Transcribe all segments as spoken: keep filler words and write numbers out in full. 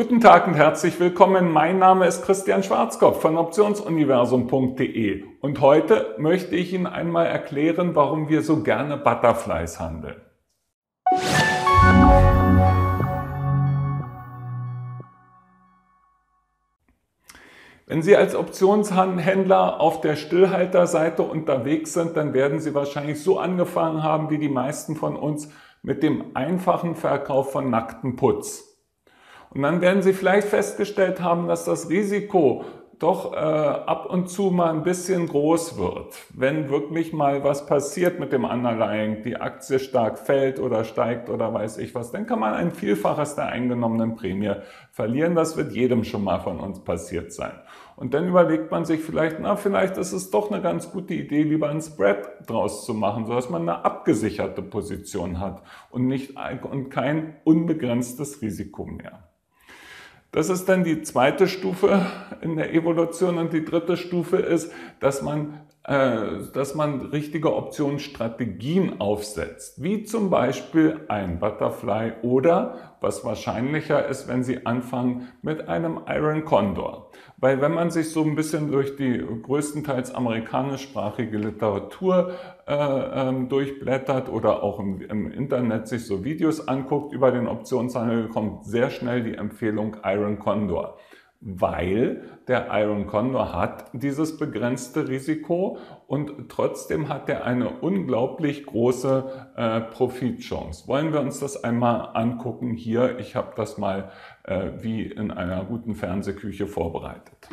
Guten Tag und herzlich willkommen. Mein Name ist Christian Schwarzkopf von options universum punkt de und heute möchte ich Ihnen einmal erklären, warum wir so gerne Butterflies handeln. Wenn Sie als Optionshändler auf der Stillhalterseite unterwegs sind, dann werden Sie wahrscheinlich so angefangen haben, wie die meisten von uns, mit dem einfachen Verkauf von nackten Puts. Und dann werden Sie vielleicht festgestellt haben, dass das Risiko doch äh, ab und zu mal ein bisschen groß wird. Wenn wirklich mal was passiert mit dem Underlying, die Aktie stark fällt oder steigt oder weiß ich was, dann kann man ein Vielfaches der eingenommenen Prämie verlieren. Das wird jedem schon mal von uns passiert sein. Und dann überlegt man sich vielleicht, na, vielleicht ist es doch eine ganz gute Idee, lieber ein Spread draus zu machen, sodass man eine abgesicherte Position hat und nicht, und kein unbegrenztes Risiko mehr. Das ist dann die zweite Stufe in der Evolution und die dritte Stufe ist, dass man, äh, dass man richtige Optionsstrategien aufsetzt, wie zum Beispiel ein Butterfly oder, was wahrscheinlicher ist, wenn Sie anfangen, mit einem Iron Condor. Weil wenn man sich so ein bisschen durch die größtenteils amerikanischsprachige Literatur äh, ähm, durchblättert oder auch im, im Internet sich so Videos anguckt über den Optionshandel, kommt sehr schnell die Empfehlung Iron Condor. Weil der Iron Condor hat dieses begrenzte Risiko und trotzdem hat er eine unglaublich große äh, Profitchance. Wollen wir uns das einmal angucken hier? Ich habe das mal äh, wie in einer guten Fernsehküche vorbereitet.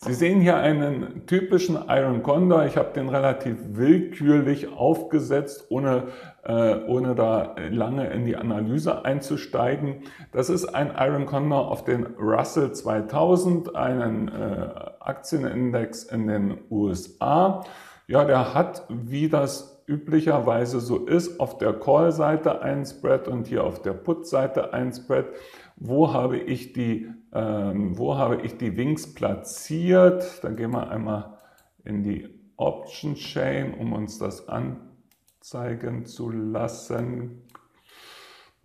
Sie sehen hier einen typischen Iron Condor. Ich habe den relativ willkürlich aufgesetzt, ohne, äh, ohne da lange in die Analyse einzusteigen. Das ist ein Iron Condor auf den Russell zweitausend, einen äh, Aktienindex in den U S A. Ja, der hat, wie das üblicherweise so ist, auf der Call-Seite einen Spread und hier auf der Put-Seite einen Spread. Wo habe ich die Ähm, wo habe ich die Wings platziert? Dann gehen wir einmal in die Option Chain, um uns das anzeigen zu lassen.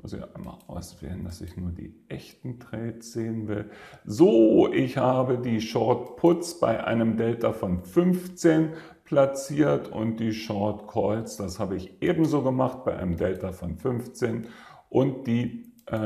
Muss ich einmal auswählen, dass ich nur die echten Trades sehen will. So, ich habe die Short Puts bei einem Delta von fünfzehn platziert und die Short Calls, das habe ich ebenso gemacht, bei einem Delta von fünfzehn und die Äh,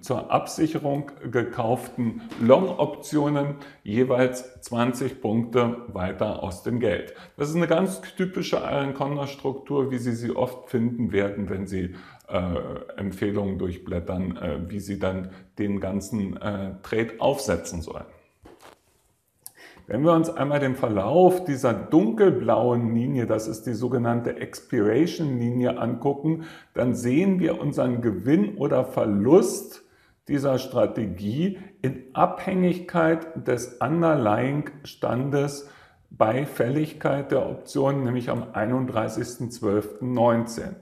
zur Absicherung gekauften Long-Optionen jeweils zwanzig Punkte weiter aus dem Geld. Das ist eine ganz typische Iron Condor-Struktur, wie Sie sie oft finden werden, wenn Sie äh, Empfehlungen durchblättern, äh, wie Sie dann den ganzen äh, Trade aufsetzen sollen. Wenn wir uns einmal den Verlauf dieser dunkelblauen Linie, das ist die sogenannte Expiration-Linie, angucken, dann sehen wir unseren Gewinn oder Verlust dieser Strategie in Abhängigkeit des Underlying-Standes bei Fälligkeit der Option, nämlich am einunddreißigsten zwölften neunzehn.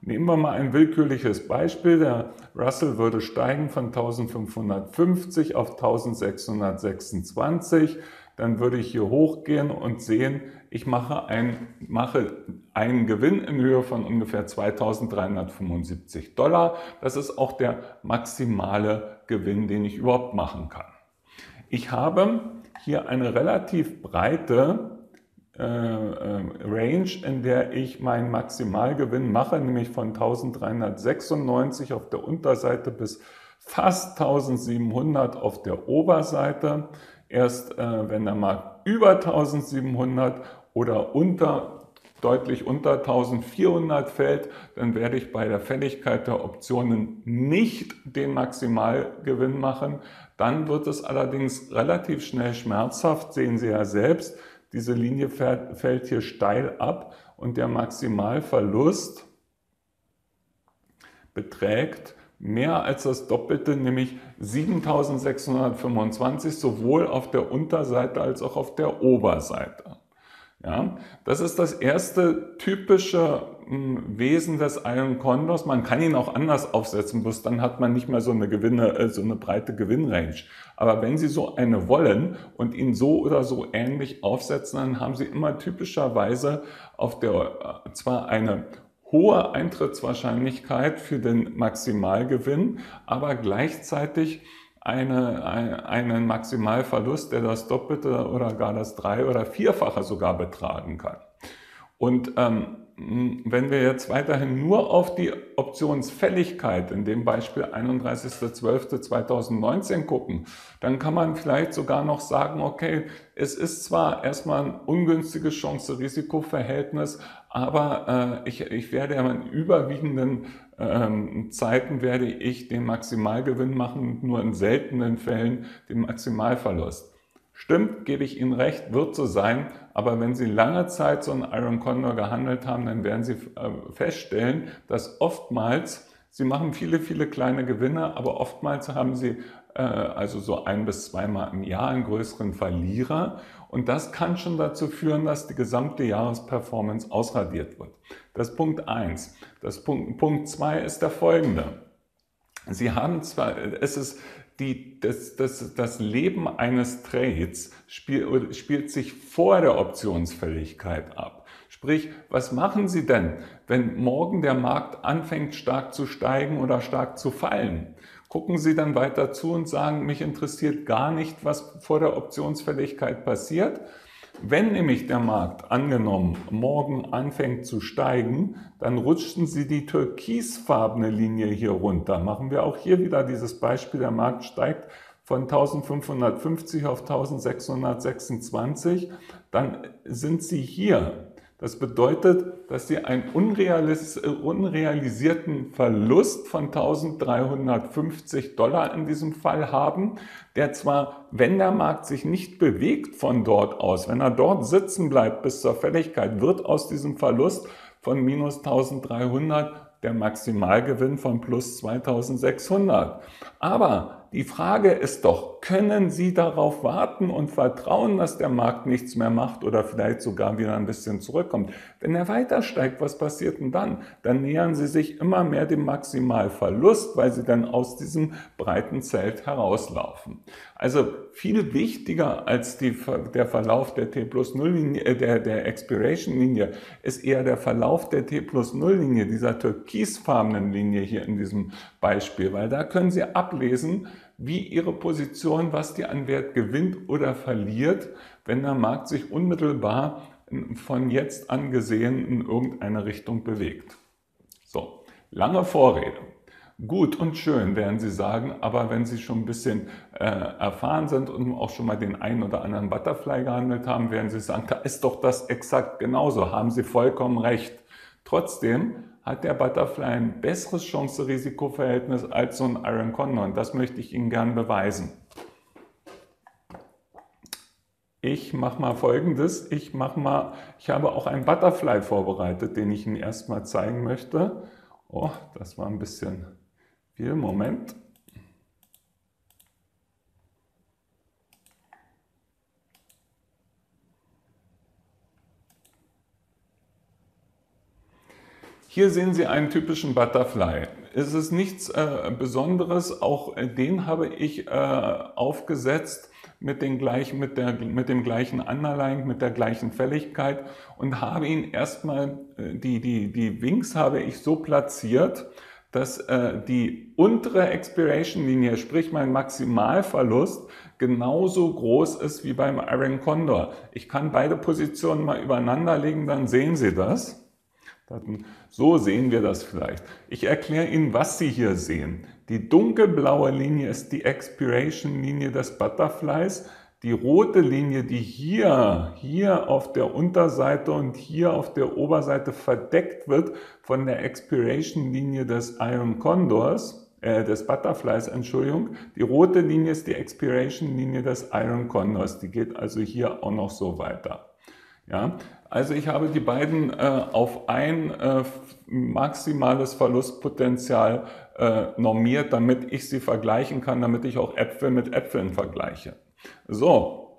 Nehmen wir mal ein willkürliches Beispiel. Der Russell würde steigen von eintausendfünfhundertfünfzig auf eintausendsechshundertsechsundzwanzig. Dann würde ich hier hochgehen und sehen, ich mache, ein, mache einen Gewinn in Höhe von ungefähr zweitausenddreihundertfünfundsiebzig Dollar. Das ist auch der maximale Gewinn, den ich überhaupt machen kann. Ich habe hier eine relativ breite äh, Range, in der ich meinen Maximalgewinn mache, nämlich von eintausenddreihundertsechsundneunzig auf der Unterseite bis fast eintausendsiebenhundert auf der Oberseite. Erst äh, wenn der Markt über eintausendsiebenhundert oder unter, deutlich unter eintausendvierhundert fällt, dann werde ich bei der Fälligkeit der Optionen nicht den Maximalgewinn machen. Dann wird es allerdings relativ schnell schmerzhaft, sehen Sie ja selbst. Diese Linie fährt, fällt hier steil ab und der Maximalverlust beträgt mehr als das Doppelte, nämlich siebentausendsechshundertfünfundzwanzig, sowohl auf der Unterseite als auch auf der Oberseite. Ja, das ist das erste typische Wesen des Iron Condors. Man kann ihn auch anders aufsetzen, bloß dann hat man nicht mehr so eine, Gewinne, so eine breite Gewinnrange. Aber wenn Sie so eine wollen und ihn so oder so ähnlich aufsetzen, dann haben Sie immer typischerweise auf der, zwar eine hohe Eintrittswahrscheinlichkeit für den Maximalgewinn, aber gleichzeitig eine, eine, einen Maximalverlust, der das Doppelte oder gar das Drei- oder Vierfache sogar betragen kann. Und ähm, wenn wir jetzt weiterhin nur auf die Optionsfälligkeit, in dem Beispiel einunddreißigster zwölfter zweitausendneunzehn gucken, dann kann man vielleicht sogar noch sagen, okay, es ist zwar erstmal ein ungünstiges Chance-Risiko-Verhältnis, aber äh, ich, ich werde ja in überwiegenden ähm, Zeiten werde ich den Maximalgewinn machen, nur in seltenen Fällen den Maximalverlust. Stimmt, gebe ich Ihnen recht, wird so sein, aber wenn Sie lange Zeit so einen Iron Condor gehandelt haben, dann werden Sie feststellen, dass oftmals, Sie machen viele, viele kleine Gewinne, aber oftmals haben Sie äh, also so ein bis zweimal im Jahr einen größeren Verlierer, und das kann schon dazu führen, dass die gesamte Jahresperformance ausradiert wird. Das ist Punkt eins. Das Punkt, Punkt zwei ist der folgende. Sie haben zwar, es ist, Die, das, das, das Leben eines Trades spiel, spielt sich vor der Optionsfälligkeit ab. Sprich, was machen Sie denn, wenn morgen der Markt anfängt stark zu steigen oder stark zu fallen? Gucken Sie dann weiter zu und sagen, mich interessiert gar nicht, was vor der Optionsfälligkeit passiert. Wenn nämlich der Markt, angenommen, morgen anfängt zu steigen, dann rutschen Sie die türkisfarbene Linie hier runter. Machen wir auch hier wieder dieses Beispiel, der Markt steigt von eintausendfünfhundertfünfzig auf eintausendsechshundertsechsundzwanzig, dann sind Sie hier. Das bedeutet, dass Sie einen unrealis- unrealisierten Verlust von eintausenddreihundertfünfzig Dollar in diesem Fall haben, der zwar, wenn der Markt sich nicht bewegt von dort aus, wenn er dort sitzen bleibt bis zur Fälligkeit, wird aus diesem Verlust von minus eintausenddreihundert der Maximalgewinn von plus zweitausendsechshundert. Aber die Frage ist doch, können Sie darauf warten und vertrauen, dass der Markt nichts mehr macht oder vielleicht sogar wieder ein bisschen zurückkommt? Wenn er weiter steigt, was passiert denn dann? Dann nähern Sie sich immer mehr dem Maximalverlust, weil Sie dann aus diesem breiten Zelt herauslaufen. Also viel wichtiger als die, der Verlauf der T plus null Linie, der, der Expiration-Linie, ist eher der Verlauf der T plus null Linie, dieser türkisfarbenen Linie hier in diesem Beispiel, weil da können Sie ablesen, wie Ihre Position, was die an Wert gewinnt oder verliert, wenn der Markt sich unmittelbar von jetzt an gesehen in irgendeine Richtung bewegt. So, lange Vorrede. Gut und schön, werden Sie sagen, aber wenn Sie schon ein bisschen äh, erfahren sind und auch schon mal den einen oder anderen Butterfly gehandelt haben, werden Sie sagen, da ist doch das exakt genauso, haben Sie vollkommen recht. Trotzdem hat der Butterfly ein besseres Chance-Risiko-Verhältnis als so ein Iron Condor. Und das möchte ich Ihnen gern beweisen. Ich mache mal Folgendes. Ich mache mal, ich habe auch einen Butterfly vorbereitet, den ich Ihnen erstmal zeigen möchte. Oh, das war ein bisschen viel. Moment. Hier sehen Sie einen typischen Butterfly. Es ist nichts äh, Besonderes, auch äh, den habe ich äh, aufgesetzt mit, den gleichen, mit, der, mit dem gleichen Underlying, mit der gleichen Fälligkeit, und habe ihn erstmal, äh, die, die, die Wings habe ich so platziert, dass äh, die untere Expiration-Linie, sprich mein Maximalverlust, genauso groß ist wie beim Iron Condor. Ich kann beide Positionen mal übereinander legen, dann sehen Sie das. So sehen wir das vielleicht. Ich erkläre Ihnen, was Sie hier sehen. Die dunkelblaue Linie ist die Expiration-Linie des Butterflies. Die rote Linie, die hier, hier auf der Unterseite und hier auf der Oberseite verdeckt wird von der Expiration-Linie des Iron Condors, äh, des Butterflies, Entschuldigung. Die rote Linie ist die Expiration-Linie des Iron Condors. Die geht also hier auch noch so weiter. Ja, also ich habe die beiden äh, auf ein äh, maximales Verlustpotenzial äh, normiert, damit ich sie vergleichen kann, damit ich auch Äpfel mit Äpfeln vergleiche. So,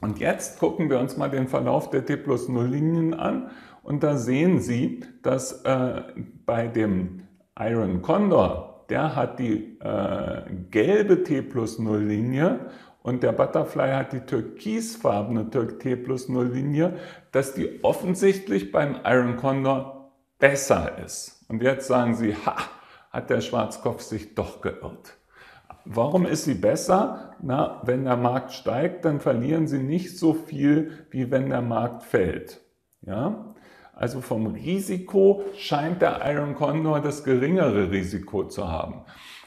und jetzt gucken wir uns mal den Verlauf der T plus null Linien an, und da sehen Sie, dass äh, bei dem Iron Condor, der hat die äh, gelbe T plus null Linie, und der Butterfly hat die türkisfarbene T plus null Linie, dass die offensichtlich beim Iron Condor besser ist. Und jetzt sagen Sie, ha, hat der Schwarzkopf sich doch geirrt. Warum ist sie besser? Na, wenn der Markt steigt, dann verlieren Sie nicht so viel, wie wenn der Markt fällt. Ja? Also vom Risiko scheint der Iron Condor das geringere Risiko zu haben.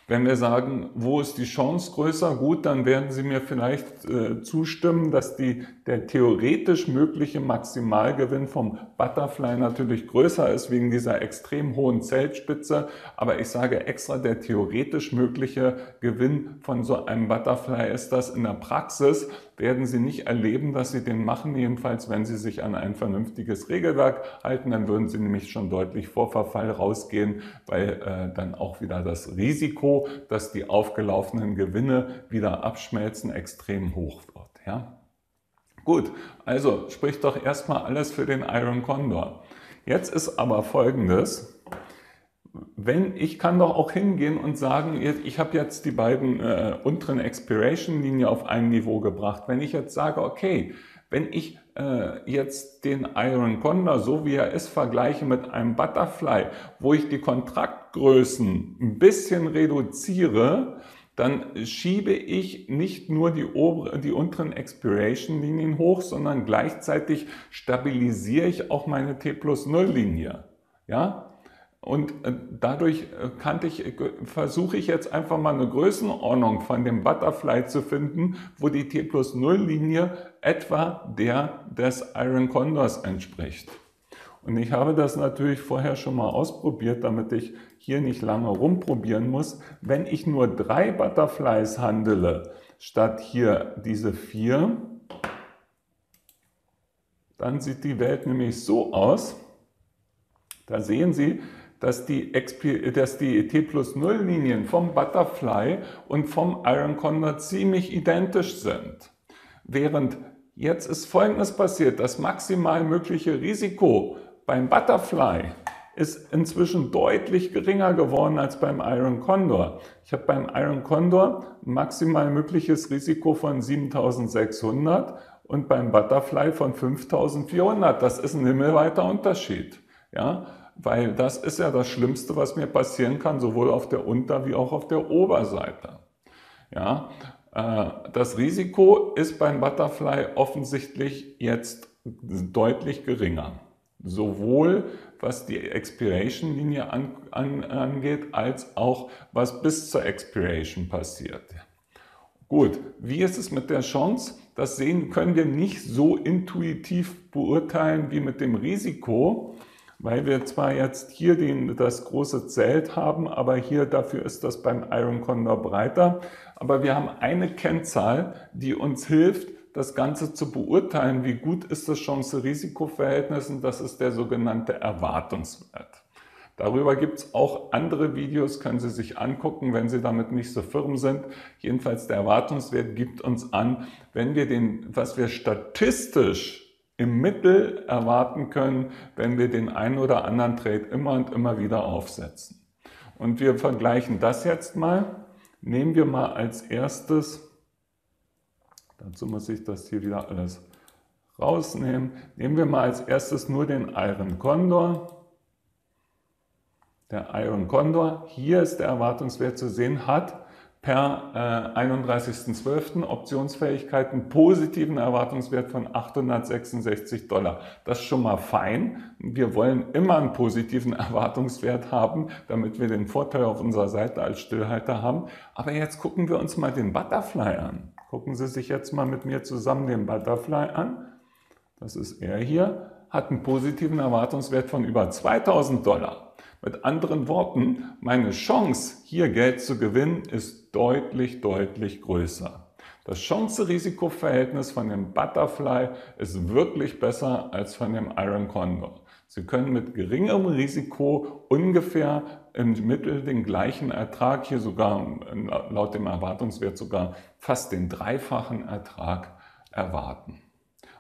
Wenn wir sagen, wo ist die Chance größer? Gut, dann werden Sie mir vielleicht äh, zustimmen, dass die, der theoretisch mögliche Maximalgewinn vom Butterfly natürlich größer ist wegen dieser extrem hohen Zeltspitze. Aber ich sage extra, der theoretisch mögliche Gewinn von so einem Butterfly ist das. In der Praxis werden Sie nicht erleben, dass Sie den machen. Jedenfalls, wenn Sie sich an ein vernünftiges Regelwerk halten, dann würden Sie nämlich schon deutlich vor Verfall rausgehen, weil äh, dann auch wieder das Risiko, dass die aufgelaufenen Gewinne wieder abschmelzen, extrem hoch wird. Ja? Gut, also spricht doch erstmal alles für den Iron Condor. Jetzt ist aber Folgendes, wenn, ich kann doch auch hingehen und sagen, ich habe jetzt die beiden äh, unteren Expiration-Linien auf ein Niveau gebracht. Wenn ich jetzt sage, okay, wenn ich äh, jetzt den Iron Condor, so wie er ist, vergleiche mit einem Butterfly, wo ich die Kontraktgrößen ein bisschen reduziere, dann schiebe ich nicht nur die, oberen, die unteren Expiration-Linien hoch, sondern gleichzeitig stabilisiere ich auch meine T plus null Linie. Ja? Und dadurch kannte ich, versuche ich jetzt einfach mal eine Größenordnung von dem Butterfly zu finden, wo die T plus null Linie etwa der des Iron Condors entspricht. Und ich habe das natürlich vorher schon mal ausprobiert, damit ich hier nicht lange rumprobieren muss. Wenn ich nur drei Butterflies handele, statt hier diese vier, dann sieht die Welt nämlich so aus. Da sehen Sie, dass die, dass die T plus null Linien vom Butterfly und vom Iron Condor ziemlich identisch sind. Während jetzt ist Folgendes passiert, das maximal mögliche Risiko beim Butterfly ist inzwischen deutlich geringer geworden als beim Iron Condor. Ich habe beim Iron Condor ein maximal mögliches Risiko von siebentausendsechshundert und beim Butterfly von fünftausendvierhundert. Das ist ein himmelweiter Unterschied. Ja, weil das ist ja das Schlimmste, was mir passieren kann, sowohl auf der Unter- wie auch auf der Oberseite. Ja, äh, das Risiko ist beim Butterfly offensichtlich jetzt deutlich geringer. Sowohl was die Expiration-Linie an, an, angeht, als auch was bis zur Expiration passiert. Gut, wie ist es mit der Chance? Das sehen können wir nicht so intuitiv beurteilen wie mit dem Risiko, weil wir zwar jetzt hier den, das große Zelt haben, aber hier dafür ist das beim Iron Condor breiter. Aber wir haben eine Kennzahl, die uns hilft, das Ganze zu beurteilen, wie gut ist das Chance-Risiko-Verhältnis, und das ist der sogenannte Erwartungswert. Darüber gibt es auch andere Videos, können Sie sich angucken, wenn Sie damit nicht so firm sind. Jedenfalls der Erwartungswert gibt uns an, wenn wir den, was wir statistisch im Mittel erwarten können, wenn wir den einen oder anderen Trade immer und immer wieder aufsetzen. Und wir vergleichen das jetzt mal. Nehmen wir mal als erstes, dazu muss ich das hier wieder alles rausnehmen, nehmen wir mal als erstes nur den Iron Condor. Der Iron Condor, hier ist der Erwartungswert zu sehen, hat per äh, einunddreißigsten zwölften Optionsfähigkeit einen positiven Erwartungswert von achthundertsechsundsechzig Dollar. Das ist schon mal fein. Wir wollen immer einen positiven Erwartungswert haben, damit wir den Vorteil auf unserer Seite als Stillhalter haben. Aber jetzt gucken wir uns mal den Butterfly an. Gucken Sie sich jetzt mal mit mir zusammen den Butterfly an. Das ist er hier. Hat einen positiven Erwartungswert von über zweitausend Dollar. Mit anderen Worten, meine Chance, hier Geld zu gewinnen, ist deutlich, deutlich größer. Das Chance-Risiko-Verhältnis von dem Butterfly ist wirklich besser als von dem Iron Condor. Sie können mit geringerem Risiko ungefähr im Mittel den gleichen Ertrag, hier sogar laut dem Erwartungswert sogar fast den dreifachen Ertrag erwarten.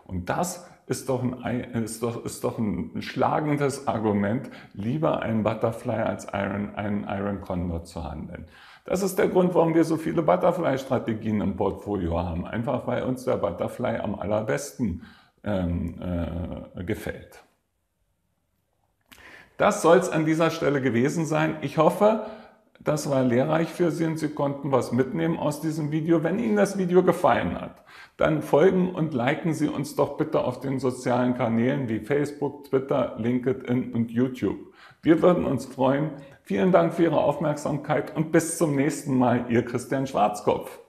Und das ist doch ein, ist doch, ist doch ein schlagendes Argument, lieber einen Butterfly als Iron, einen Iron Condor zu handeln. Das ist der Grund, warum wir so viele Butterfly-Strategien im Portfolio haben. Einfach weil uns der Butterfly am allerbesten ähm, äh, gefällt. Das soll es an dieser Stelle gewesen sein. Ich hoffe, das war lehrreich für Sie und Sie konnten was mitnehmen aus diesem Video. Wenn Ihnen das Video gefallen hat, dann folgen und liken Sie uns doch bitte auf den sozialen Kanälen wie Facebook, Twitter, LinkedIn und YouTube. Wir würden uns freuen. Vielen Dank für Ihre Aufmerksamkeit und bis zum nächsten Mal, Ihr Christian Schwarzkopf.